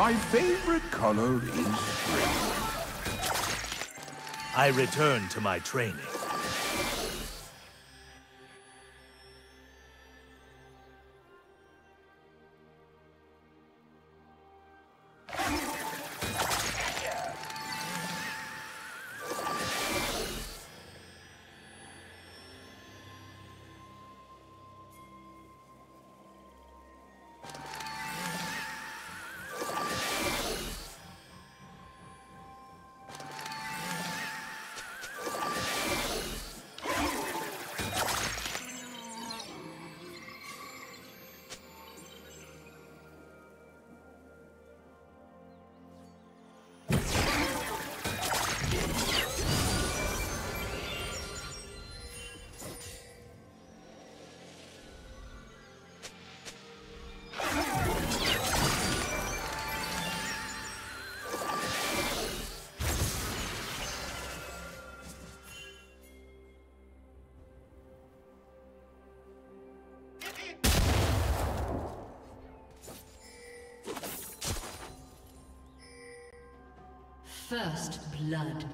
My favorite color is green. I return to my training. First blood.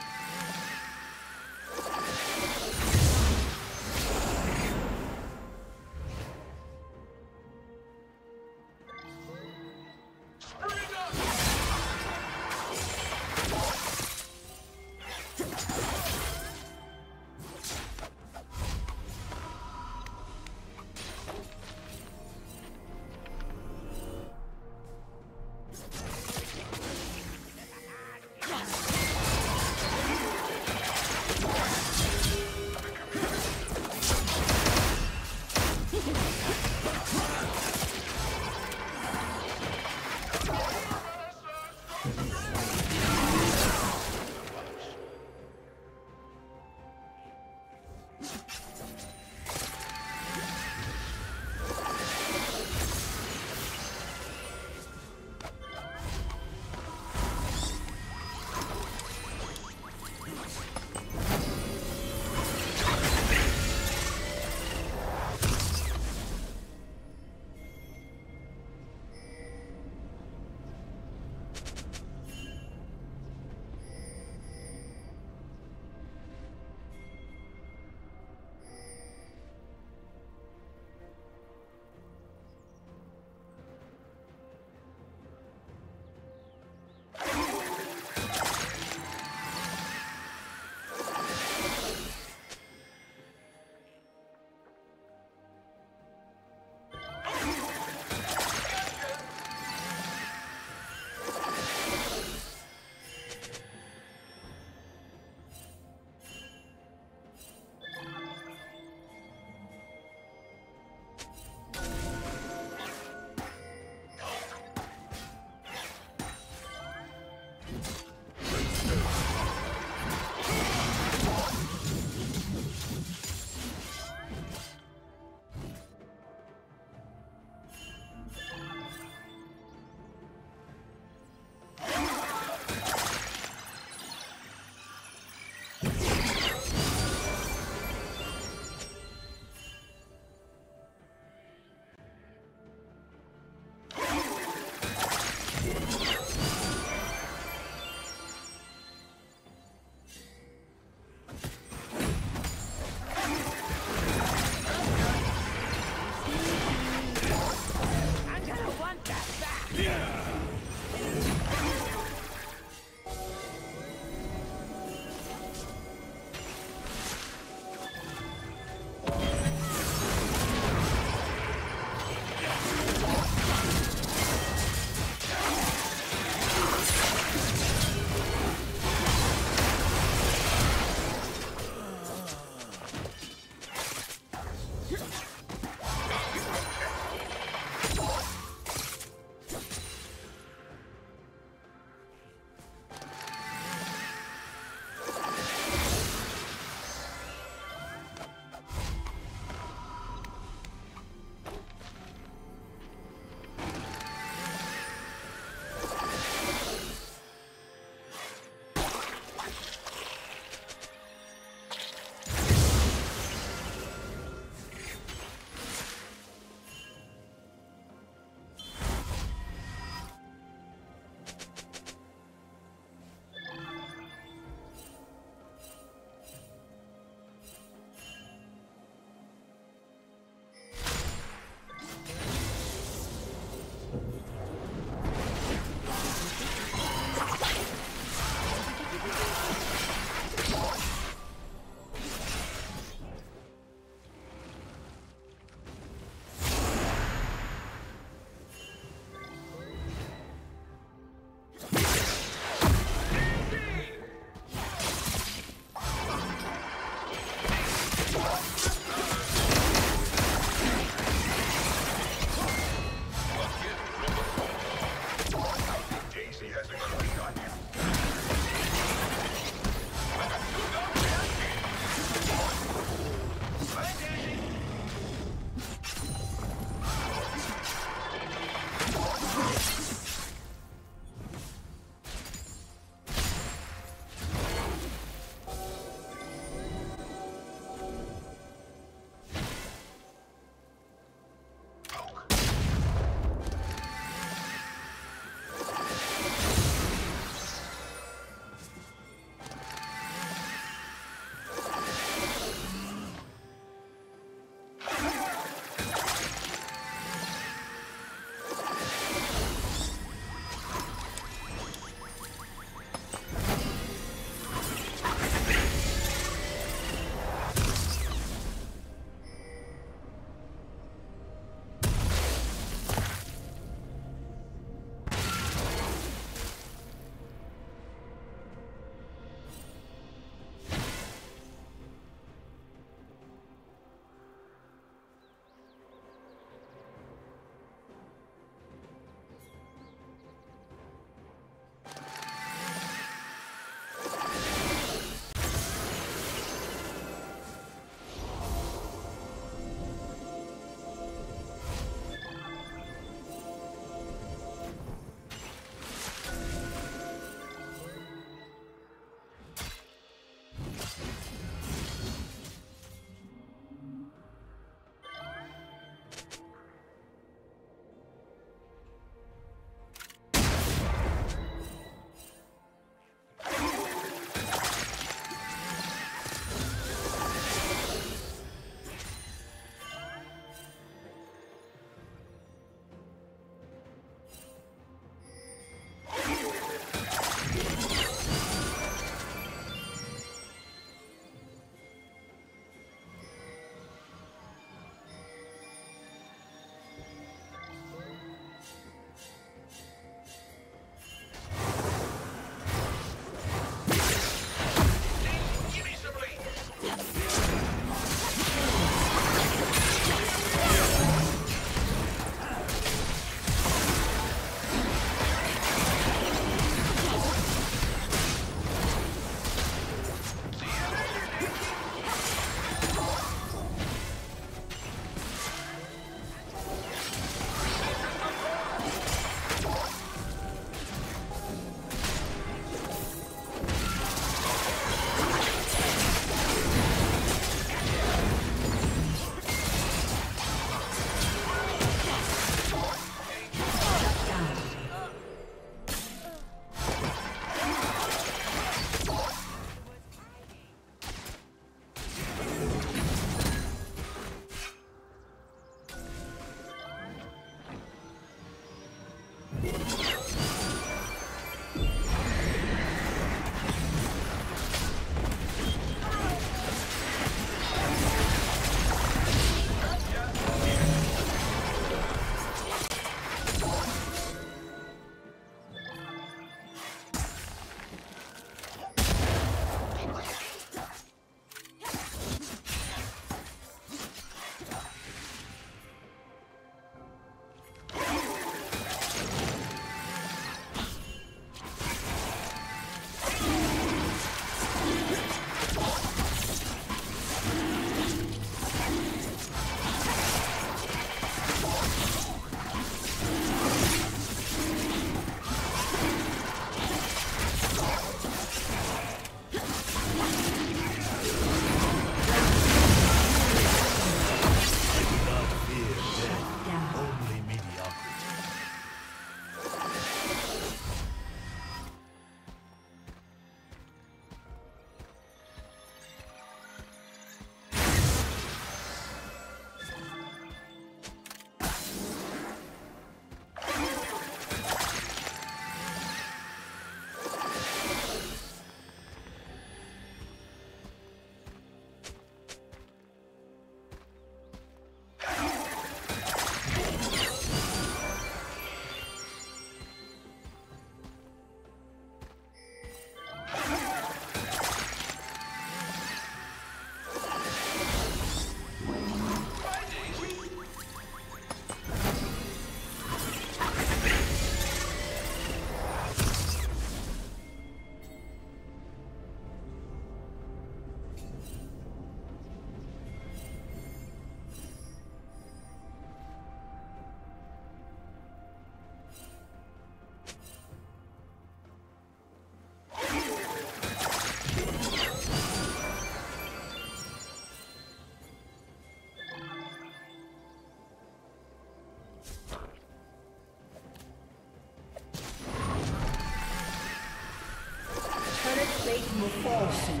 plate will fall soon.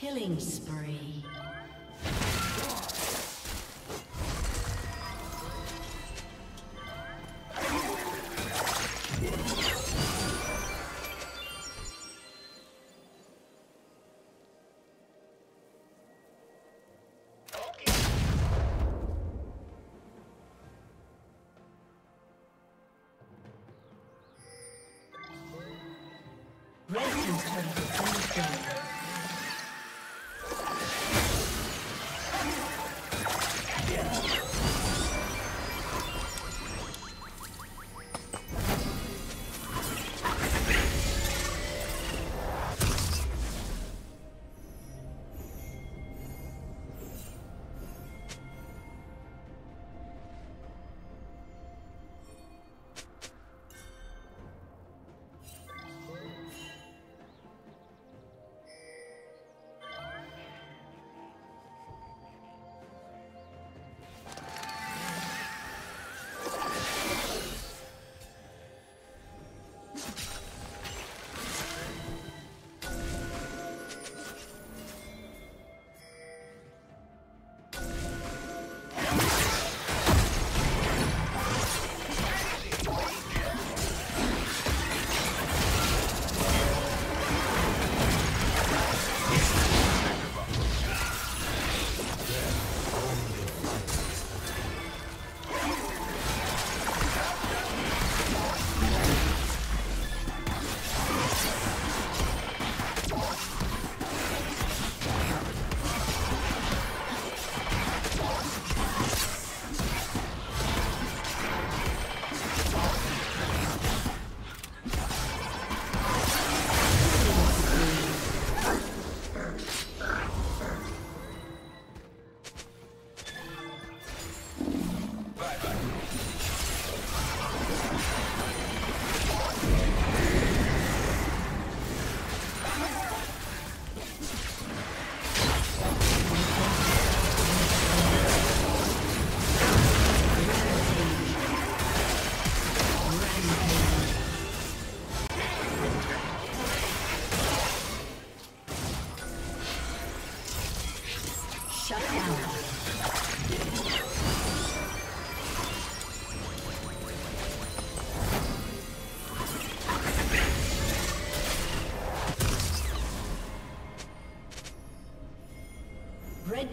Killing spree. Red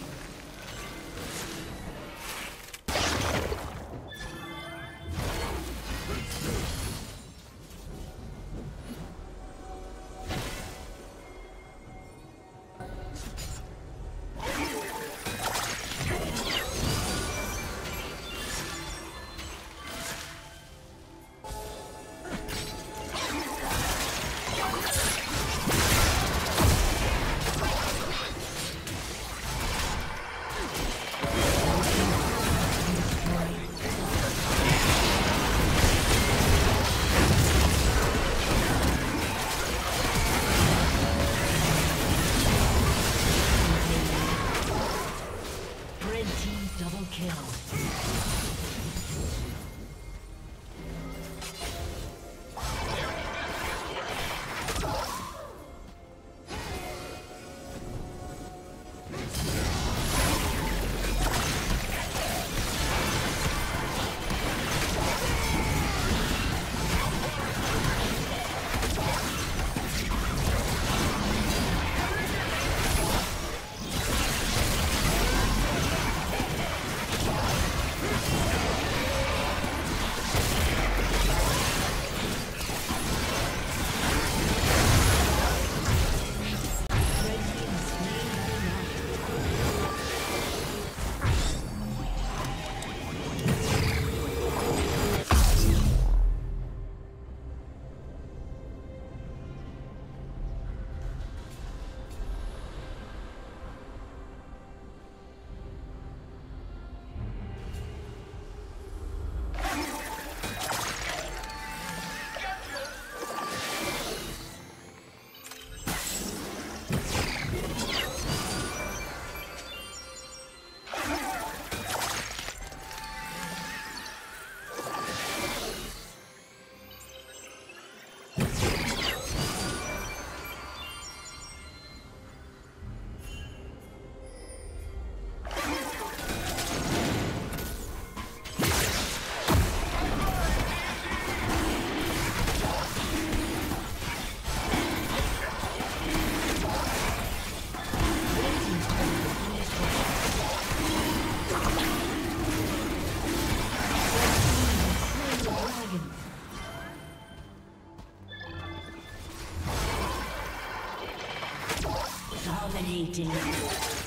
Dominating.